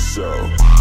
show.